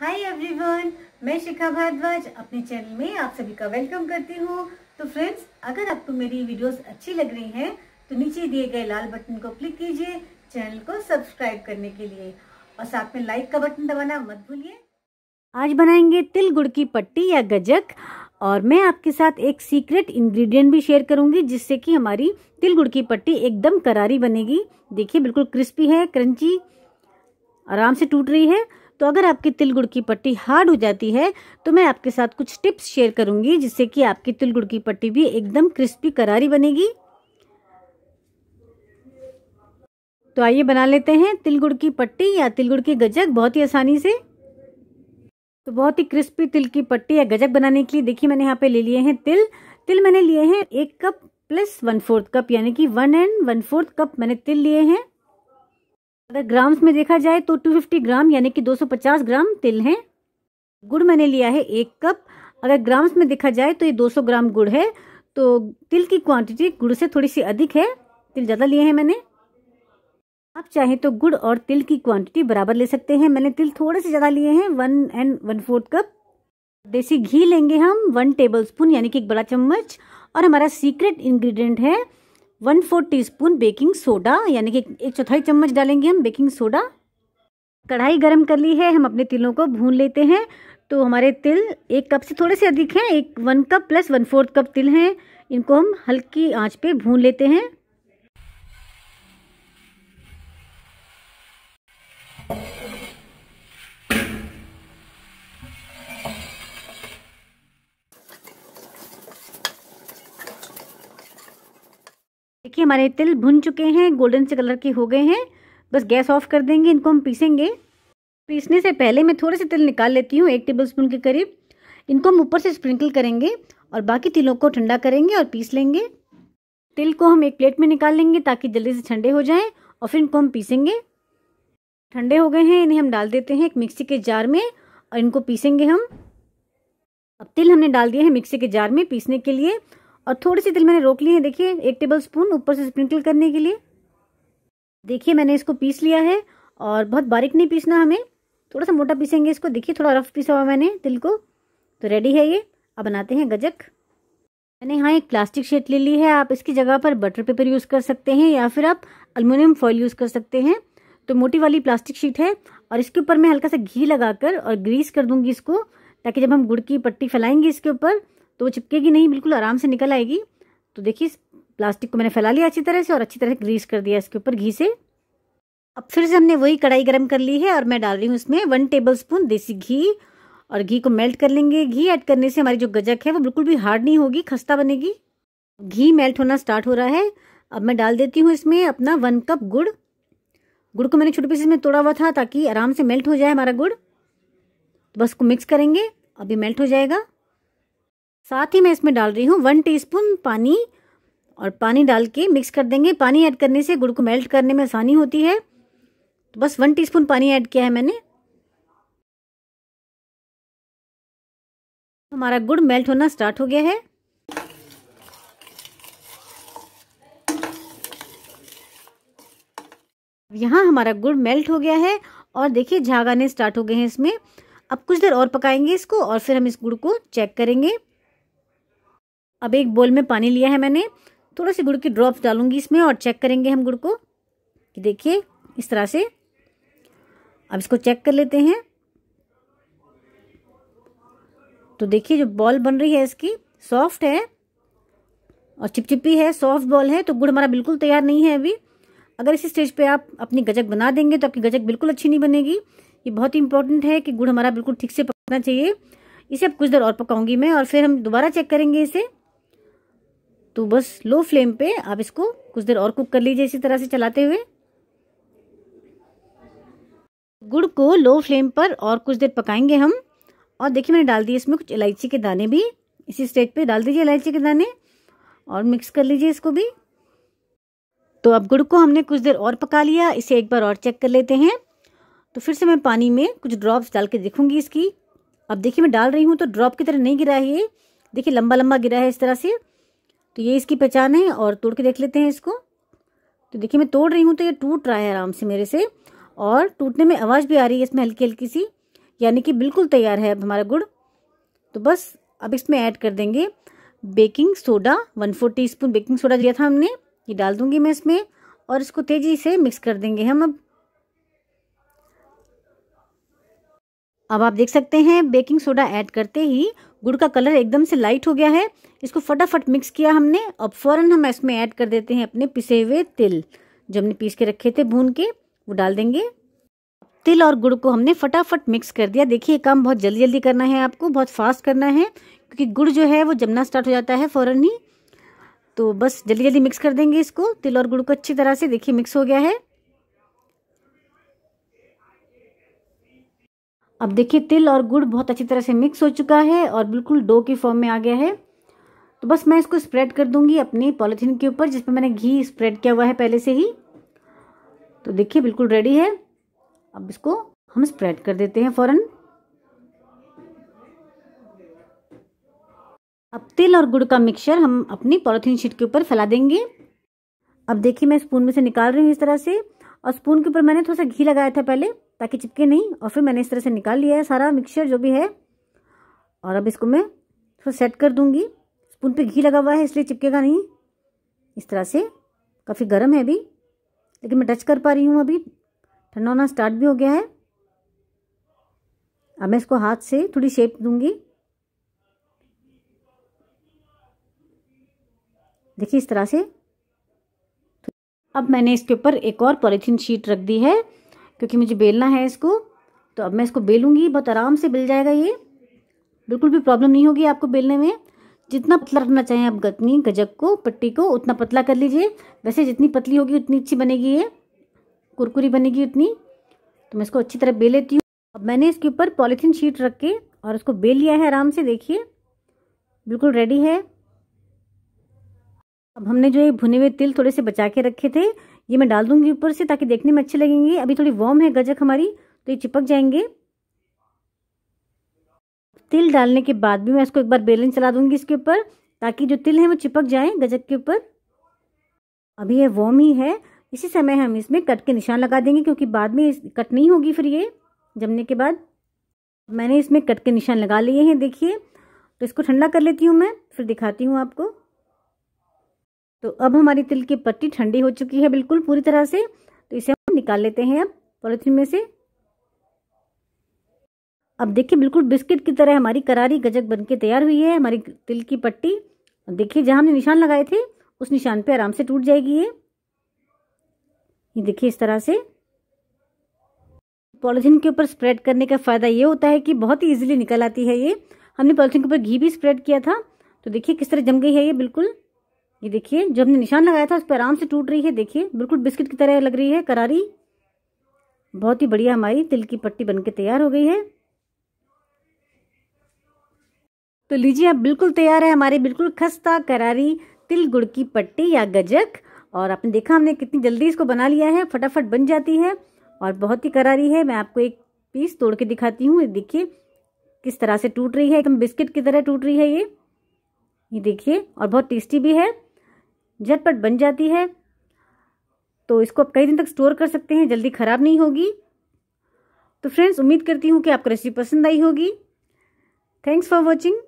Hi everyone, मैं शिखा भारद्वाज अपने channel में आप सभी का वेलकम करती हूँ। तो फ्रेंड्स, अगर आपको मेरी वीडियोस अच्छी लग रही हैं तो नीचे दिए गए लाल बटन को क्लिक कीजिए चैनल को सब्सक्राइब करने के लिए, और साथ में लाइक का बटन दबाना मत भूलिए। आज बनाएंगे तिल गुड़ की पट्टी या गजक, और मैं आपके साथ एक सीक्रेट इंग्रेडिएंट भी शेयर करूंगी जिससे कि हमारी तिल गुड़ की पट्टी एकदम करारी बनेगी। देखिए, बिल्कुल क्रिस्पी है, क्रंची, आराम से टूट रही है। तो अगर आपकी तिल गुड़ की पट्टी हार्ड हो जाती है तो मैं आपके साथ कुछ टिप्स शेयर करूंगी जिससे कि आपकी तिल गुड़ की पट्टी भी एकदम क्रिस्पी करारी बनेगी। तो आइए बना लेते हैं तिल गुड़ की पट्टी या तिल गुड़ की गजक बहुत ही आसानी से। तो बहुत ही क्रिस्पी तिल की पट्टी या गजक बनाने के लिए देखिए मैंने यहाँ पे ले लिए हैं तिल मैंने लिए हैं 1 कप प्लस 1/4 कप, यानी कि 1 1/4 कप मैंने तिल लिए हैं। अगर ग्राम्स में देखा जाए तो 250 ग्राम यानी कि 250 ग्राम तिल हैं। गुड़ मैंने लिया है 1 कप। अगर ग्राम्स में देखा जाए तो ये 200 ग्राम गुड़ है। तो तिल की क्वान्टिटी गुड़ से थोड़ी सी अधिक है, तिल ज़्यादा लिए हैं मैंने। आप चाहें तो गुड़ और तिल की क्वांटिटी बराबर ले सकते हैं, मैंने तिल थोड़े से ज़्यादा लिए हैं, 1 1/4 कप। देसी घी लेंगे हम 1 टेबलस्पून यानी कि 1 बड़ा चम्मच, और हमारा सीक्रेट इंग्रेडिएंट है 1/4 टीस्पून बेकिंग सोडा यानी कि 1/4 चम्मच डालेंगे हम बेकिंग सोडा। कढ़ाई गरम कर ली है, हम अपने तिलों को भून लेते हैं। तो हमारे तिल 1 कप से थोड़े से अधिक हैं, 1 कप प्लस 1/4 कप तिल हैं। इनको हम हल्की आँच पर भून लेते हैं। देखिए हमारे तिल भुन चुके हैं, गोल्डन से कलर के हो गए हैं। बस गैस ऑफ कर देंगे, इनको हम पीसेंगे। पीसने से पहले मैं थोड़े से तिल निकाल लेती हूँ, 1 टेबलस्पून के करीब। इनको हम ऊपर से स्प्रिंकल करेंगे और बाकी तिलों को ठंडा करेंगे और पीस लेंगे। तिल को हम एक प्लेट में निकाल लेंगे ताकि जल्दी से ठंडे हो जाएं, और फिर इनको हम पीसेंगे। ठंडे हो गए हैं, इन्हें हम डाल देते हैं एक मिक्सी के जार में और इनको पीसेंगे हम। अब तिल हमने डाल दिए हैं मिक्सी के जार में पीसने के लिए, और थोड़े से तिल मैंने रोक लिए हैं। देखिए 1 टेबलस्पून ऊपर से स्प्रिंकल करने के लिए। देखिए मैंने इसको पीस लिया है, और बहुत बारीक नहीं पीसना हमें, थोड़ा सा मोटा पीसेंगे इसको। देखिए थोड़ा रफ पीसा हुआ मैंने तिल को। तो रेडी है ये। अब बनाते हैं गजक। मैंने यहाँ एक प्लास्टिक शीट ले ली है, आप इसकी जगह पर बटर पेपर यूज़ कर सकते हैं या फिर आप एल्युमिनियम फॉइल यूज़ कर सकते हैं। तो मोटी वाली प्लास्टिक शीट है, और इसके ऊपर मैं हल्का सा घी लगाकर और ग्रीस कर दूंगी इसको, ताकि जब हम गुड़ की पट्टी फैलाएंगे इसके ऊपर तो वो चिपकेगी नहीं, बिल्कुल आराम से निकल आएगी। तो देखिए प्लास्टिक को मैंने फैला लिया अच्छी तरह से, और अच्छी तरह ग्रीस कर दिया इसके ऊपर घी से। अब फिर से हमने वही कढ़ाई गर्म कर ली है, और मैं डाल रही हूँ उसमें 1 टेबलस्पून देसी घी, और घी को मेल्ट कर लेंगे। घी ऐड करने से हमारी जो गजक है वो बिल्कुल भी हार्ड नहीं होगी, खस्ता बनेगी। घी मेल्ट होना स्टार्ट हो रहा है। अब मैं डाल देती हूँ इसमें अपना 1 कप गुड़। गुड़ को मैंने छोटे पीसेस में तोड़ा हुआ था ताकि आराम से मेल्ट हो जाए हमारा गुड़। तो बस को मिक्स करेंगे, अभी मेल्ट हो जाएगा। साथ ही मैं इसमें डाल रही हूँ 1 टीस्पून पानी, और पानी डाल के मिक्स कर देंगे। पानी ऐड करने से गुड़ को मेल्ट करने में आसानी होती है। तो बस 1 टीस्पून पानी ऐड किया है मैंने। हमारा गुड़ मेल्ट होना स्टार्ट हो गया है। यहाँ हमारा गुड़ मेल्ट हो गया है, और देखिए झाग आने स्टार्ट हो गए हैं इसमें। अब कुछ देर और पकाएंगे इसको, और फिर हम इस गुड़ को चेक करेंगे। अब एक बोल में पानी लिया है मैंने, थोड़े से गुड़ के ड्रॉप्स डालूंगी इसमें, और चेक करेंगे हम गुड़ को। कि देखिए इस तरह से अब इसको चेक कर लेते हैं। तो देखिए जो बॉल बन रही है इसकी सॉफ्ट है और चिपचिपी है, सॉफ्ट बॉल है। तो गुड़ हमारा बिल्कुल तैयार नहीं है अभी। अगर इसी स्टेज पे आप अपनी गजक बना देंगे तो आपकी गजक बिल्कुल अच्छी नहीं बनेगी। ये बहुत इंपॉर्टेंट है कि गुड़ हमारा बिल्कुल ठीक से पकना चाहिए। इसे अब कुछ देर और पकाऊंगी मैं, और फिर हम दोबारा चेक करेंगे इसे। तो बस लो फ्लेम पे आप इसको कुछ देर और कुक कर लीजिए इसी तरह से चलाते हुए। गुड़ को लो फ्लेम पर और कुछ देर पकाएंगे हम। और देखिए मैंने डाल दिए इसमें कुछ इलायची के दाने भी, इसी स्टेज पर डाल दीजिए इलायची के दाने, और मिक्स कर लीजिए इसको भी। तो अब गुड़ को हमने कुछ देर और पका लिया, इसे एक बार और चेक कर लेते हैं। तो फिर से मैं पानी में कुछ ड्रॉप्स डाल के देखूंगी इसकी। अब देखिए मैं डाल रही हूँ तो ड्रॉप की तरह नहीं गिरा है ये, देखिए लंबा लंबा गिरा है इस तरह से। तो ये इसकी पहचान है। और तोड़ के देख लेते हैं इसको। तो देखिए मैं तोड़ रही हूँ तो ये टूट रहा है आराम से मेरे से, और टूटने में आवाज़ भी आ रही है इसमें हल्की हल्की सी। यानी कि बिल्कुल तैयार है अब हमारा गुड़। तो बस अब इसमें ऐड कर देंगे baking soda, 1/4 teaspoon baking soda लिया था हमने, ये डाल दूंगी मैं इसमें और इसको तेज़ी से मिक्स कर देंगे हम। अब आप देख सकते हैं बेकिंग सोडा ऐड करते ही गुड़ का कलर एकदम से लाइट हो गया है। इसको फटाफट मिक्स किया हमने। अब फ़ौरन हम इसमें ऐड कर देते हैं अपने पिसे हुए तिल, जो हमने पीस के रखे थे भून के, वो डाल देंगे। तिल और गुड़ को हमने फटाफट मिक्स कर दिया। देखिए काम बहुत जल्दी जल्दी करना है आपको, बहुत फास्ट करना है, क्योंकि गुड़ जो है वो जमना स्टार्ट हो जाता है फ़ौरन ही। तो बस जल्दी जल्दी मिक्स कर देंगे इसको, तिल और गुड़ को अच्छी तरह से। देखिए मिक्स हो गया है। अब देखिए तिल और गुड़ बहुत अच्छी तरह से मिक्स हो चुका है और बिल्कुल डो की फॉर्म में आ गया है। तो बस मैं इसको स्प्रेड कर दूंगी अपनी पॉलीथीन के ऊपर, जिस पर मैंने घी स्प्रेड किया हुआ है पहले से ही। तो देखिए बिल्कुल रेडी है। अब इसको हम स्प्रेड कर देते हैं फौरन। अब तिल और गुड़ का मिक्सचर हम अपनी पॉलीथीन शीट के ऊपर फैला देंगे। अब देखिए मैं स्पून में से निकाल रही हूँ इस तरह से, और स्पून के ऊपर मैंने थोड़ा सा घी लगाया था पहले ताकि चिपके नहीं, और फिर मैंने इस तरह से निकाल लिया है सारा मिक्सचर जो भी है। और अब इसको मैं थोड़ा सेट कर दूंगी। स्पून पे घी लगा हुआ है इसलिए चिपकेगा नहीं। इस तरह से काफ़ी गर्म है अभी, लेकिन मैं टच कर पा रही हूँ, अभी ठंडा होना स्टार्ट भी हो गया है। अब मैं इसको हाथ से थोड़ी शेप दूंगी। देखिए इस तरह से। अब मैंने इसके ऊपर एक और पॉलीथीन शीट रख दी है क्योंकि मुझे बेलना है इसको। तो अब मैं इसको बेलूंगी, बहुत आराम से बेल जाएगा ये, बिल्कुल भी प्रॉब्लम नहीं होगी आपको बेलने में। जितना पतला रखना चाहें आप अपनी गजक को, पट्टी को, उतना पतला कर लीजिए। वैसे जितनी पतली होगी उतनी अच्छी बनेगी, ये कुरकुरी बनेगी उतनी। तो मैं इसको अच्छी तरह बेल लेती हूँ। अब मैंने इसके ऊपर पॉलीथीन शीट रख के और इसको बेल लिया है आराम से। देखिए बिल्कुल रेडी है। अब हमने जो ये भुने हुए तिल थोड़े से बचा के रखे थे, ये मैं डाल दूंगी ऊपर से ताकि देखने में अच्छे लगेंगे। अभी थोड़ी वार्म है गजक हमारी तो ये चिपक जाएंगे। तिल डालने के बाद भी मैं इसको एक बार बेलन चला दूंगी इसके ऊपर ताकि जो तिल है वो चिपक जाए गजक के ऊपर। अभी ये वार्म ही है, इसी समय हम इसमें कट के निशान लगा देंगे क्योंकि बाद में कट नहीं होगी फिर ये जमने के बाद। मैंने इसमें कट के निशान लगा लिए हैं देखिए। तो इसको ठंडा कर लेती हूँ मैं, फिर दिखाती हूँ आपको। तो अब हमारी तिल की पत्ती ठंडी हो चुकी है बिल्कुल पूरी तरह से। तो इसे हम निकाल लेते हैं अब पॉलीथिन में से। अब देखिए बिल्कुल बिस्किट की तरह हमारी करारी गजक बनके तैयार हुई है हमारी तिल की पट्टी। देखिए जहाँ हमने निशान लगाए थे उस निशान पे आराम से टूट जाएगी ये देखिए इस तरह से। पॉलीथिन के ऊपर स्प्रेड करने का फ़ायदा ये होता है कि बहुत ही ईजिली निकल आती है ये। हमने पॉलीथिन के ऊपर घी भी स्प्रेड किया था, तो देखिए किस तरह जम गई है ये बिल्कुल। ये देखिए जो हमने निशान लगाया था उस पर आराम से टूट रही है। देखिए बिल्कुल बिस्किट की तरह लग रही है करारी। बहुत ही बढ़िया हमारी तिल की पट्टी बनके तैयार हो गई है। तो लीजिए अब बिल्कुल तैयार है हमारी बिल्कुल खस्ता करारी तिल गुड़ की पट्टी या गजक। और आपने देखा हमने कितनी जल्दी इसको बना लिया है, फटाफट बन जाती है और बहुत ही करारी है। मैं आपको एक पीस तोड़ के दिखाती हूँ। देखिए किस तरह से टूट रही है, एकदम बिस्किट की तरह टूट रही है ये देखिए। और बहुत टेस्टी भी है, झटपट बन जाती है। तो इसको आप कई दिन तक स्टोर कर सकते हैं, जल्दी ख़राब नहीं होगी। तो फ्रेंड्स उम्मीद करती हूँ कि आपको रेसिपी पसंद आई होगी। Thanks for watching.